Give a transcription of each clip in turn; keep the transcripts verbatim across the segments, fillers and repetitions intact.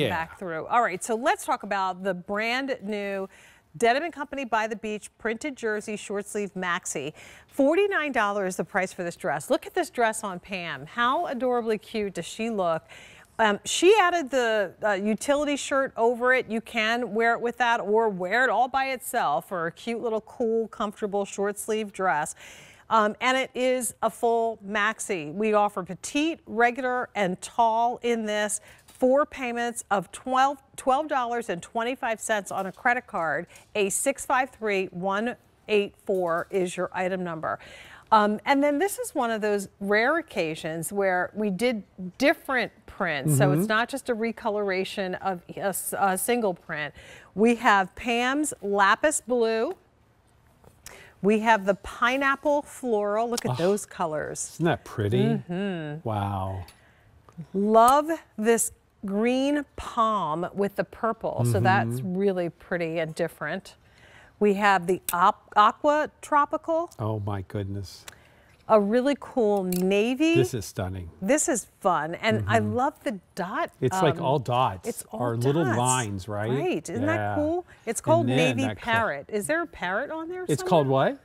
Yeah. Back through. All right, so let's talk about the brand new Denim and Company By the Beach printed jersey short sleeve maxi. forty-nine dollars is the price for this dress. Look at this dress on Pam. How adorably cute does she look? Um, she added the uh, utility shirt over it. You can wear it with that or wear it all by itself for a cute little cool, comfortable short sleeve dress. Um, and it is a full maxi. We offer petite, regular, and tall in this. Four payments of twelve twelve dollars and twenty-five cents on a credit card. A six five three one eight four is your item number. Um, and then this is one of those rare occasions where we did different prints. Mm-hmm. So it's not just a recoloration of a, a single print. We have Pam's lapis blue. We have the pineapple floral. Look at oh, those colors. Isn't that pretty? Mm-hmm. Wow. Love this green palm with the purple. Mm-hmm. So that's really pretty and different. We have the aqua tropical. Oh my goodness. A really cool navy. This is stunning. This is fun. And mm-hmm. I love the dot. It's um, like all dots. It's all or dots. Little lines, right? Right. Isn't yeah. that cool? It's called Navy Parrot. Is there a parrot on there It's somewhere? Called what?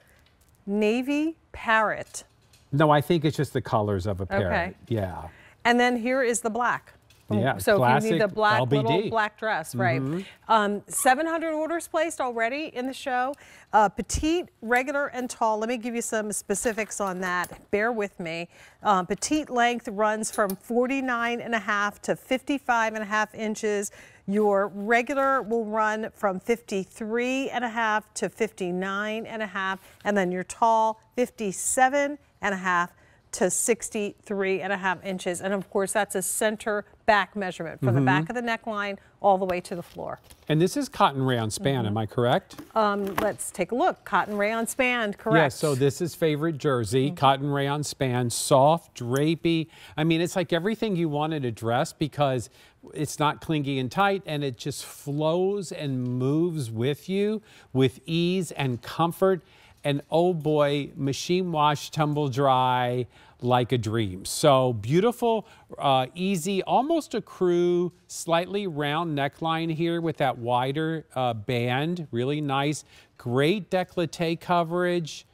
Navy Parrot. No, I think it's just the colors of a parrot. Okay. Yeah. And then here is the black. Yeah, so classic if you need the black L B D. Little black dress, right? Mm-hmm. um, seven hundred orders placed already in the show. Uh, petite, regular, and tall. Let me give you some specifics on that. Bear with me. Um, petite length runs from forty-nine and a half to fifty-five and a half inches. Your regular will run from fifty-three and a half to fifty-nine and a half, and then your tall fifty-seven and a half. To sixty-three and a half inches. And of course, that's a center back measurement from mm-hmm. the back of the neckline all the way to the floor. And this is cotton rayon span, mm-hmm. am I correct? Um, let's take a look. Cotton rayon span, correct. Yes, yeah, so this is favorite jersey, mm-hmm. cotton rayon span, soft, drapey. I mean, it's like everything you wanted a dress because it's not clingy and tight, and it just flows and moves with you with ease and comfort. And oh boy, machine wash, tumble dry like a dream. So beautiful, uh, easy, almost a crew, slightly round neckline here with that wider uh, band, really nice. Great décolleté coverage,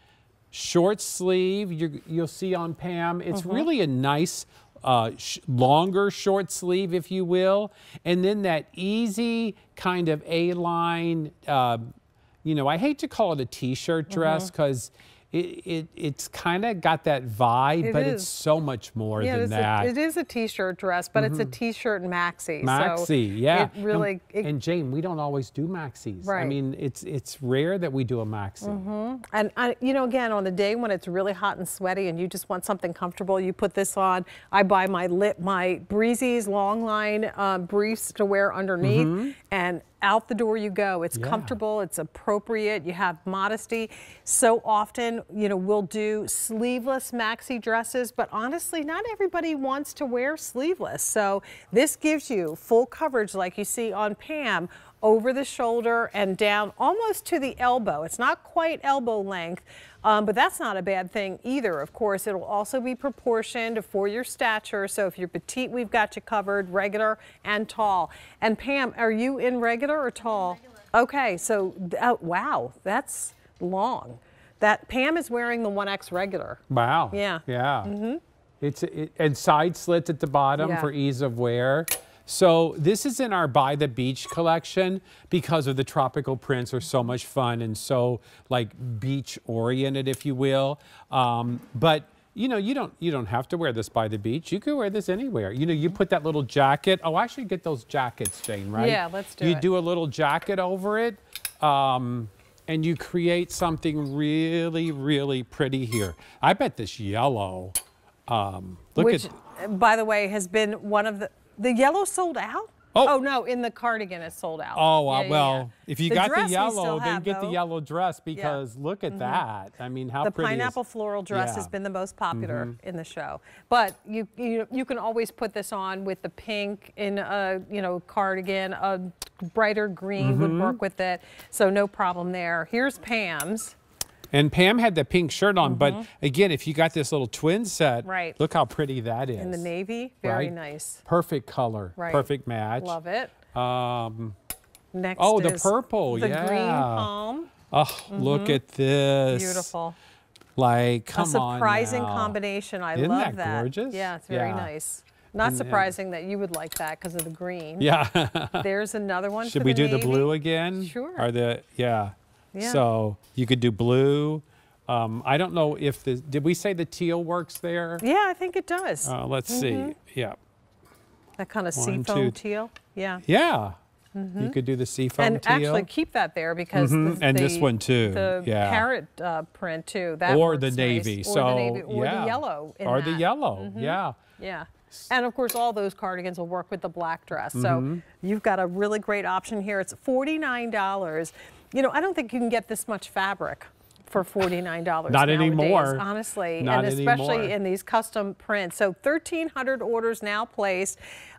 short sleeve, you're, you'll see on Pam. It's mm-hmm. really a nice, uh, sh longer short sleeve, if you will. And then that easy kind of A-line, uh, you know, I hate to call it a t-shirt dress because mm-hmm. it, it it's kind of got that vibe, it but is. It's so much more yeah, than that. A, it is a t-shirt dress, but mm-hmm. it's a t-shirt maxi. Maxi, so yeah. It really, and, it, and Jane, we don't always do maxis. Right. I mean, it's it's rare that we do a maxi. Mm-hmm. And I, you know, again, on the day when it's really hot and sweaty, and you just want something comfortable, you put this on. I buy my lit my Breezes long line um, briefs to wear underneath, mm-hmm. and. Out the door you go. It's yeah. comfortable, it's appropriate, you have modesty. So often, you know, we'll do sleeveless maxi dresses, but honestly, not everybody wants to wear sleeveless. So this gives you full coverage like you see on Pam, over the shoulder and down almost to the elbow. It's not quite elbow length, um, but that's not a bad thing either. Of course, it'll also be proportioned for your stature. So if you're petite, we've got you covered, regular and tall. And Pam, are you in regular or tall? Regular. Okay, so uh, wow, that's long. That Pam is wearing the one X regular. Wow. Yeah. Yeah. Mm-hmm. It's it, and side slits at the bottom yeah. for ease of wear. So this is in our By the Beach collection because of the tropical prints are so much fun and so like beach oriented, if you will. Um, but you know, you don't you don't have to wear this by the beach. You can wear this anywhere. You know, you put that little jacket. Oh, I should get those jackets, Jane, right? Yeah, let's do you it. You do a little jacket over it. Um, and you create something really, really pretty here. I bet this yellow, um, look Which, at- by the way, has been one of the, The yellow sold out? Oh. oh, no, in the cardigan it's sold out. Oh, uh, yeah, well, yeah. if you the got the yellow, then have, get though. the yellow dress because yeah. look at mm-hmm. that. I mean, how the pretty The pineapple is... floral dress yeah. has been the most popular mm-hmm. in the show. But you, you you can always put this on with the pink in a, you know, cardigan, a brighter green mm-hmm. would work with it. So no problem there. Here's Pam's. And Pam had the pink shirt on, mm-hmm. but again, if you got this little twin set, right. look how pretty that is. In the navy, very right? nice. Perfect color, right. perfect match. Love it. Um, Next oh, the purple, the yeah. the green palm. Oh, mm-hmm. look at this. Beautiful. Like, come on. A surprising on now. combination. I Isn't love that. that. gorgeous? Yeah, it's very yeah. nice. Not surprising that you would like that because of the green. Yeah. There's another one. Should for we the do navy. the blue again? Sure. Or the yeah. yeah. So you could do blue. Um, I don't know if the did we say the teal works there? Yeah, I think it does. Uh, let's mm-hmm. see. Yeah. That kind of seafoam teal. Yeah. Yeah. Mm-hmm. You could do the seafoam and teal. And actually keep that there because mm-hmm. the, and this one too. The yeah. parrot uh, print too. That or the navy. Nice. So or the navy. Or yeah. the yellow. In or that. the yellow. Mm-hmm. Yeah. Yeah. And of course all those cardigans will work with the black dress. So mm-hmm. you've got a really great option here. It's forty-nine dollars. You know, I don't think you can get this much fabric for forty-nine dollars Not nowadays, anymore. Honestly, Not and especially anymore. in these custom prints. So thirteen hundred orders now placed.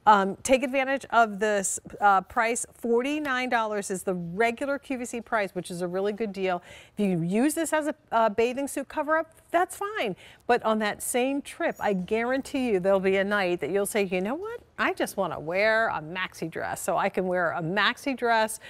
Um, take advantage of this uh, price. forty-nine dollars is the regular Q V C price, which is a really good deal. If you use this as a uh, bathing suit cover up, that's fine. But on that same trip, I guarantee you there'll be a night that you'll say, you know what? I just want to wear a maxi dress. So I can wear a maxi dress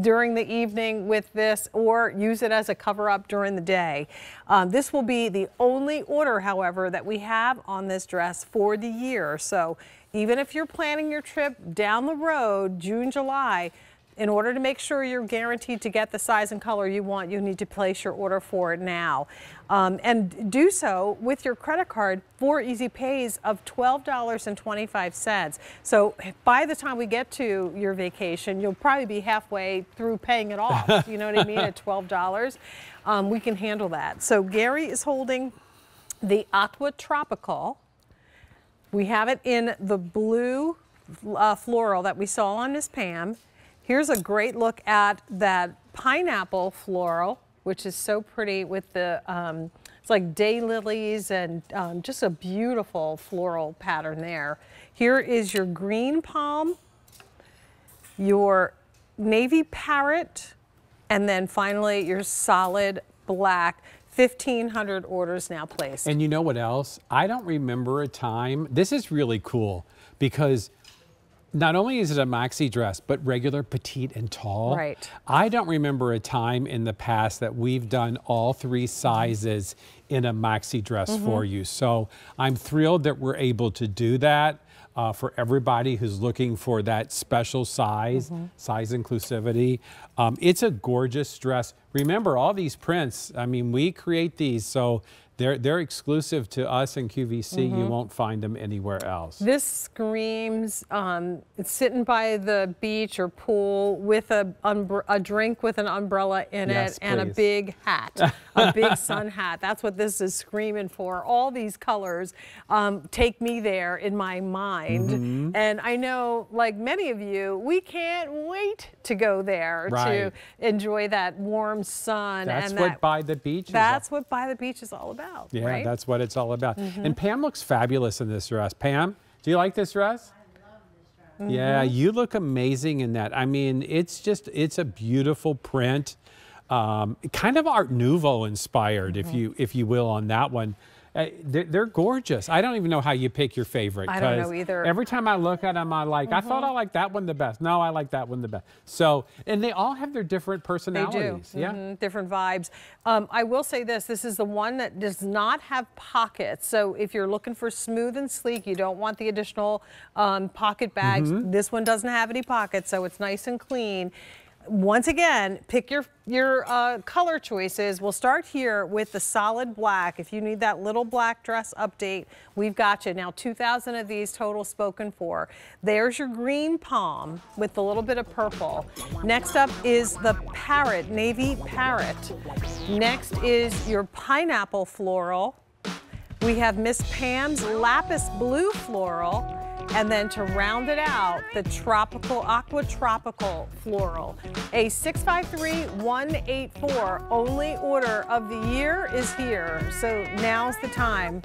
during the evening with this or use it as a cover up during the day. Um, this will be the only order, however, that we have on this dress for the year. So even if you're planning your trip down the road, June, July, in order to make sure you're guaranteed to get the size and color you want, you need to place your order for it now. Um, and do so with your credit card for easy pays of twelve dollars and twenty-five cents. So by the time we get to your vacation, you'll probably be halfway through paying it off. You know what I mean? At twelve dollars, um, we can handle that. So Gary is holding the Aqua Tropical. We have it in the blue uh, floral that we saw on Miss Pam. Here's a great look at that pineapple floral, which is so pretty with the, um, it's like daylilies and um, just a beautiful floral pattern there. Here is your green palm, your navy parrot, and then finally your solid black. fifteen hundred orders now placed. And you know what else? I don't remember a time. This is really cool because not only is it a maxi dress, but regular petite and tall. Right. I don't remember a time in the past that we've done all three sizes in a maxi dress mm-hmm. for you. So I'm thrilled that we're able to do that. Uh, for everybody who's looking for that special size, mm-hmm. size inclusivity. Um, it's a gorgeous dress. Remember, all these prints, I mean, we create these, so they're, they're exclusive to us and Q V C. Mm-hmm. You won't find them anywhere else. This screams, um, it's sitting by the beach or pool with a, a drink with an umbrella in yes, it please. and a big hat, a big sun hat. That's what this is screaming for. All these colors um, take me there in my mind. Mm-hmm. And I know, like many of you, we can't wait to go there right. to enjoy that warm sun. That's and what that, By the Beach is That's all. what By the Beach is all about. Yeah, right? that's what it's all about. Mm-hmm. And Pam looks fabulous in this dress. Pam, do you like this dress? I love this dress. Yeah, mm-hmm. you look amazing in that. I mean, it's just, it's a beautiful print. Um, kind of Art Nouveau inspired, mm-hmm. if you if you will, on that one. Uh, they're, they're gorgeous. I don't even know how you pick your favorite. I don't know either. Every time I look at them, I like, mm-hmm. I thought I liked that one the best. No, I like that one the best. So, and they all have their different personalities. They do. Yeah. Mm-hmm. Different vibes. Um, I will say this, this is the one that does not have pockets. So if you're looking for smooth and sleek, you don't want the additional um, pocket bags. Mm-hmm. This one doesn't have any pockets, so it's nice and clean. Once again, pick your your uh, color choices. We'll start here with the solid black. If you need that little black dress update, we've got you. Now, two thousand of these total spoken for. There's your green palm with a little bit of purple. Next up is the parrot, navy parrot. Next is your pineapple floral. We have Miss Pam's lapis blue floral. And then to round it out, the tropical, aqua tropical floral. A six five three one eight four only order of the year is here. So now's the time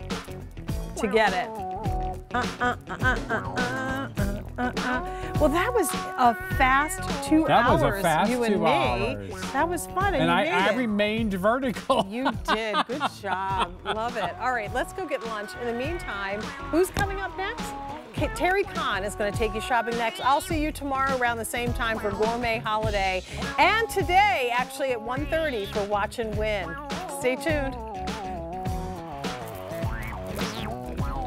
to get it. Uh, uh, uh, uh, uh, uh, uh, uh, uh. Well, that was a fast two that hours. That was a fast you and two me. hours. That was fun, and, and I, you made I it. remained vertical. You did. Good job. Love it. All right, let's go get lunch. In the meantime, who's coming up next? Terry Kahn is going to take you shopping next. I'll see you tomorrow around the same time for Gourmet Holiday, and today actually at one thirty for Watch and Win. Stay tuned.